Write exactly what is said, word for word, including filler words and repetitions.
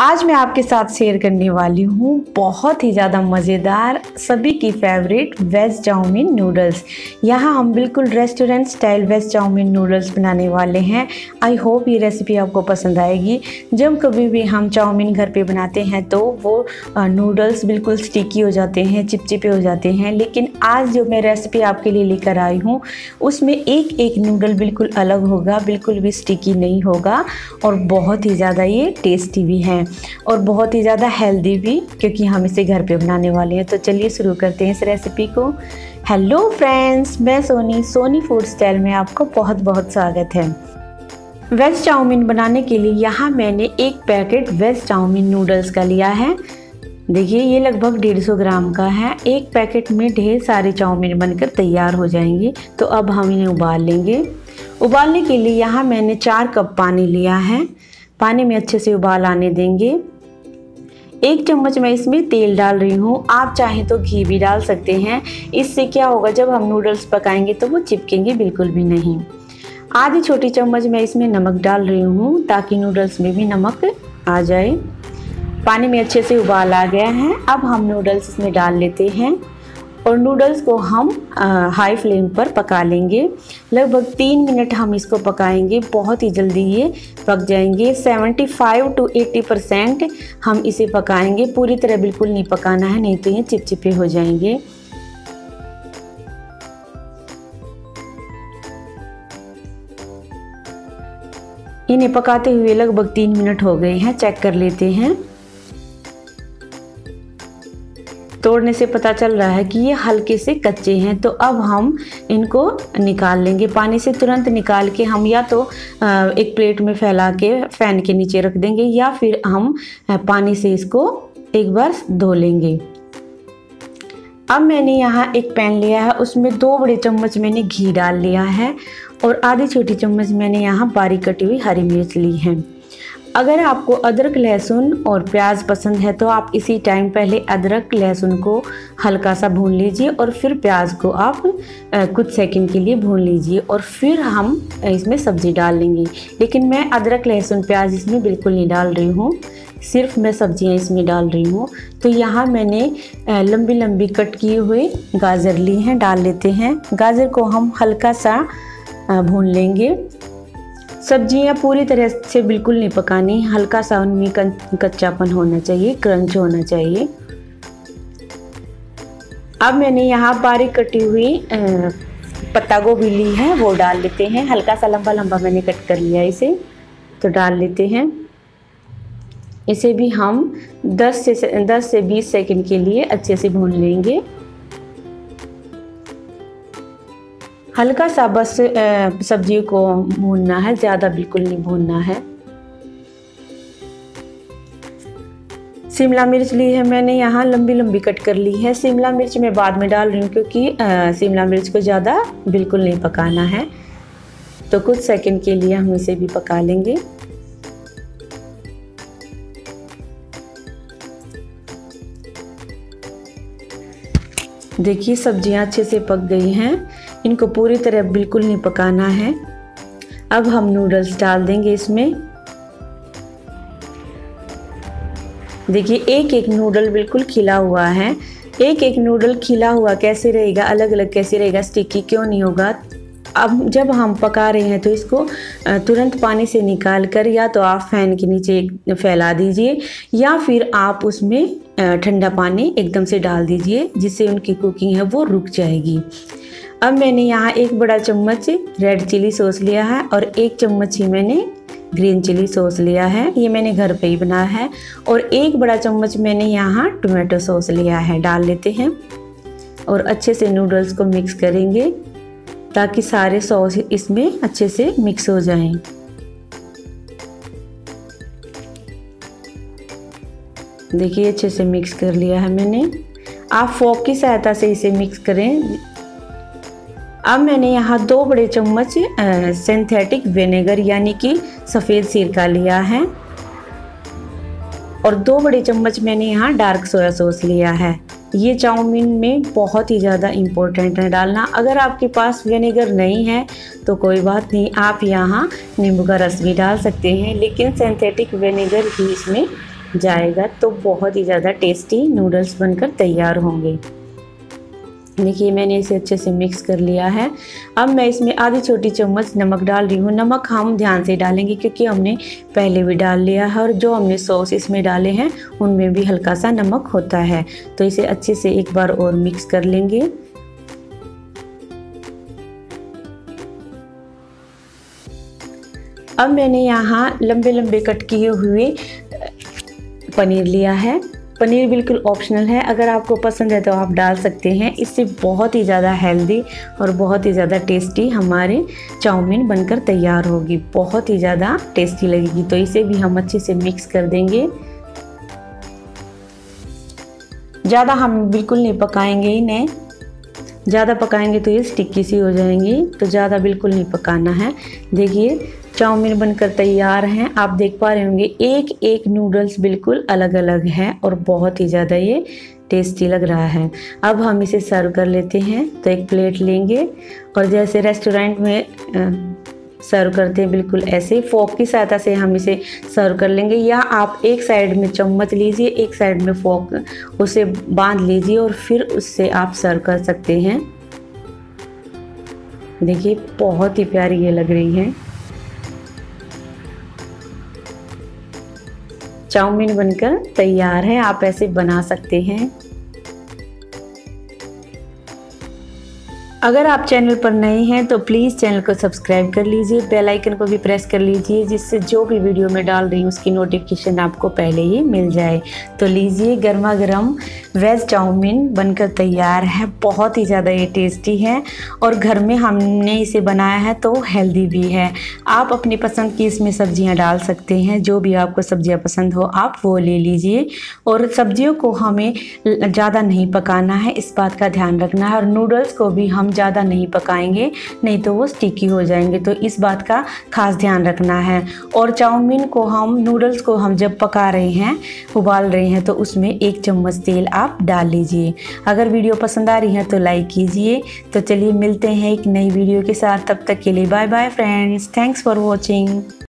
आज मैं आपके साथ शेयर करने वाली हूँ बहुत ही ज़्यादा मज़ेदार सभी की फेवरेट वेज चाउमीन नूडल्स। यहाँ हम बिल्कुल restaurant style veg chowmein noodles बनाने वाले हैं। आई होप ये रेसिपी आपको पसंद आएगी। जब कभी भी हम चाउमीन घर पे बनाते हैं तो वो नूडल्स बिल्कुल स्टिकी हो जाते हैं, चिपचिपे हो जाते हैं, लेकिन आज जो मैं रेसिपी आपके लिए लेकर आई हूँ उसमें एक एक नूडल बिल्कुल अलग होगा, बिल्कुल भी स्टिकी नहीं होगा और बहुत ही ज़्यादा ये टेस्टी भी है और बहुत ही ज़्यादा हेल्दी भी, क्योंकि हम इसे घर पे बनाने वाले हैं। तो चलिए शुरू करते हैं इस रेसिपी को। हेलो फ्रेंड्स, मैं सोनी, सोनी फूड स्टाइल में आपको बहुत बहुत स्वागत है। वेज चाउमीन बनाने के लिए यहाँ मैंने एक पैकेट वेज चाउमीन नूडल्स का लिया है। देखिए ये लगभग डेढ़ सौ ग्राम का है। एक पैकेट में ढेर सारे चाउमीन बनकर तैयार हो जाएंगे। तो अब हम इन्हें उबाल लेंगे। उबालने के लिए यहाँ मैंने चार कप पानी लिया है। पानी में अच्छे से उबाल आने देंगे। एक चम्मच मैं इसमें तेल डाल रही हूँ, आप चाहें तो घी भी डाल सकते हैं। इससे क्या होगा, जब हम नूडल्स पकाएंगे तो वो चिपकेंगे बिल्कुल भी नहीं। आधी छोटी चम्मच मैं इसमें नमक डाल रही हूँ ताकि नूडल्स में भी नमक आ जाए। पानी में अच्छे से उबाल आ गया है। अब हम नूडल्स इसमें डाल लेते हैं और नूडल्स को हम आ, हाई फ्लेम पर पका लेंगे। लगभग तीन मिनट हम इसको पकाएंगे। बहुत ही जल्दी ये पक जाएंगे। पचहत्तर टू अस्सी परसेंट हम इसे पकाएंगे। पूरी तरह बिल्कुल नहीं पकाना है, नहीं तो ये चिपचिपे हो जाएंगे। इन्हें पकाते हुए लगभग तीन मिनट हो गए हैं। चेक कर लेते हैं। तोड़ने से पता चल रहा है कि ये हल्के से कच्चे हैं। तो अब हम इनको निकाल लेंगे। पानी से तुरंत निकाल के हम या तो एक प्लेट में फैला के फैन के नीचे रख देंगे या फिर हम पानी से इसको एक बार धो लेंगे। अब मैंने यहाँ एक पैन लिया है, उसमें दो बड़े चम्मच मैंने घी डाल लिया है और आधी छोटी चम्मच मैंने यहाँ बारीक कटी हुई हरी मिर्च ली है। अगर आपको अदरक लहसुन और प्याज पसंद है तो आप इसी टाइम पहले अदरक लहसुन को हल्का सा भून लीजिए और फिर प्याज को आप कुछ सेकंड के लिए भून लीजिए और फिर हम इसमें सब्ज़ी डाल लेंगे। लेकिन मैं अदरक लहसुन प्याज इसमें बिल्कुल नहीं डाल रही हूँ, सिर्फ मैं सब्जियाँ इसमें डाल रही हूँ। तो यहाँ मैंने लंबी लंबी कट किए हुए गाजर ली हैं, डाल लेते हैं। गाजर को हम हल्का सा भून लेंगे। सब्जियां पूरी तरह से बिल्कुल नहीं पकानी, हल्का सा उनमें कच्चापन होना चाहिए, क्रंच होना चाहिए। अब मैंने यहाँ बारीक कटी हुई पत्ता गोभी ली है, वो डाल लेते हैं। हल्का सा लंबा लंबा मैंने कट कर लिया इसे, तो डाल लेते हैं। इसे भी हम दस से दस से बीस सेकंड के लिए अच्छे से भून लेंगे। हल्का सा बस सब्जी को भूनना है, ज़्यादा बिल्कुल नहीं भूनना है। शिमला मिर्च ली है मैंने यहाँ, लंबी लंबी कट कर ली है। शिमला मिर्च मैं बाद में डाल रही हूँ क्योंकि शिमला मिर्च को ज़्यादा बिल्कुल नहीं पकाना है। तो कुछ सेकंड के लिए हम इसे भी पका लेंगे। देखिए सब्जियाँ अच्छे से पक गई हैं। इनको पूरी तरह बिल्कुल नहीं पकाना है। अब हम नूडल्स डाल देंगे इसमें। देखिए एक एक नूडल बिल्कुल खिला हुआ है। एक एक नूडल खिला हुआ कैसे रहेगा, अलग अलग कैसे रहेगा, स्टिकी क्यों नहीं होगा। अब जब हम पका रहे हैं तो इसको तुरंत पानी से निकाल कर या तो आप फैन के नीचे फैला दीजिए या फिर आप उसमें ठंडा पानी एकदम से डाल दीजिए, जिससे उनकी कुकिंग है वो रुक जाएगी। अब मैंने यहाँ एक बड़ा चम्मच रेड चिली सॉस लिया है और एक चम्मच ही मैंने ग्रीन चिली सॉस लिया है। ये मैंने घर पे ही बनाया है। और एक बड़ा चम्मच मैंने यहाँ टोमेटो सॉस लिया है, डाल लेते हैं और अच्छे से नूडल्स को मिक्स करेंगे ताकि सारे सॉस इसमें अच्छे से मिक्स हो जाएं। देखिए अच्छे से मिक्स कर लिया है मैंने। आप फोक की सहायता से इसे मिक्स करें। अब मैंने यहाँ दो बड़े चम्मच सिंथेटिक विनेगर यानी कि सफ़ेद सिरका लिया है और दो बड़े चम्मच मैंने यहाँ डार्क सोया सॉस लिया है। ये चाउमीन में बहुत ही ज़्यादा इम्पोर्टेंट है डालना। अगर आपके पास विनेगर नहीं है तो कोई बात नहीं, आप यहाँ नींबू का रस भी डाल सकते हैं, लेकिन सिंथेटिक विनेगर ही इसमें जाएगा तो बहुत ही ज़्यादा टेस्टी नूडल्स बनकर तैयार होंगे। देखिए मैंने इसे अच्छे से मिक्स कर लिया है। अब मैं इसमें आधी छोटी चम्मच नमक डाल रही हूँ। नमक हम ध्यान से डालेंगे क्योंकि हमने पहले भी डाल लिया है और जो हमने सॉस इसमें डाले हैं उनमें भी हल्का सा नमक होता है। तो इसे अच्छे से एक बार और मिक्स कर लेंगे। अब मैंने यहाँ लंबे लंबे कट किए हुए पनीर लिया है। पनीर बिल्कुल ऑप्शनल है, अगर आपको पसंद है तो आप डाल सकते हैं। इससे बहुत ही ज़्यादा हेल्दी और बहुत ही ज़्यादा टेस्टी हमारे चाउमीन बनकर तैयार होगी, बहुत ही ज़्यादा टेस्टी लगेगी। तो इसे भी हम अच्छे से मिक्स कर देंगे। ज़्यादा हम बिल्कुल नहीं पकाएंगे इन्हें, ज़्यादा पकाएंगे तो ये स्टिकी सी हो जाएंगी, तो ज़्यादा बिल्कुल नहीं पकाना है। देखिए चाउमीन बनकर तैयार हैं। आप देख पा रहे होंगे एक एक नूडल्स बिल्कुल अलग अलग हैं और बहुत ही ज़्यादा ये टेस्टी लग रहा है। अब हम इसे सर्व कर लेते हैं। तो एक प्लेट लेंगे और जैसे रेस्टोरेंट में सर्व करते हैं बिल्कुल ऐसे फोक की सहायता से हम इसे सर्व कर लेंगे, या आप एक साइड में चम्मच लीजिए, एक साइड में फोक उसे बांध लीजिए और फिर उससे आप सर्व कर सकते हैं। देखिए बहुत ही प्यारी ये लग रही है। चाउमीन बनकर तैयार है, आप ऐसे बना सकते हैं। अगर आप चैनल पर नए हैं तो प्लीज़ चैनल को सब्सक्राइब कर लीजिए, बेल आइकन को भी प्रेस कर लीजिए, जिससे जो भी वीडियो मैं डाल रही हूँ उसकी नोटिफिकेशन आपको पहले ही मिल जाए। तो लीजिए गर्मा गर्म वेज चाउमीन बनकर तैयार है, बहुत ही ज़्यादा ये टेस्टी है और घर में हमने इसे बनाया है तो हेल्दी भी है। आप अपनी पसंद की इसमें सब्जियाँ डाल सकते हैं, जो भी आपको सब्जियाँ पसंद हो आप वो ले लीजिए। और सब्जियों को हमें ज़्यादा नहीं पकाना है, इस बात का ध्यान रखना है। और नूडल्स को भी हम ज़्यादा नहीं पकाएंगे, नहीं तो वो स्टिकी हो जाएंगे, तो इस बात का खास ध्यान रखना है। और चाउमीन को हम नूडल्स को हम जब पका रहे हैं, उबाल रहे हैं, तो उसमें एक चम्मच तेल आप डाल लीजिए। अगर वीडियो पसंद आ रही है तो लाइक कीजिए। तो चलिए मिलते हैं एक नई वीडियो के साथ, तब तक के लिए bye bye friends, thanks for watching.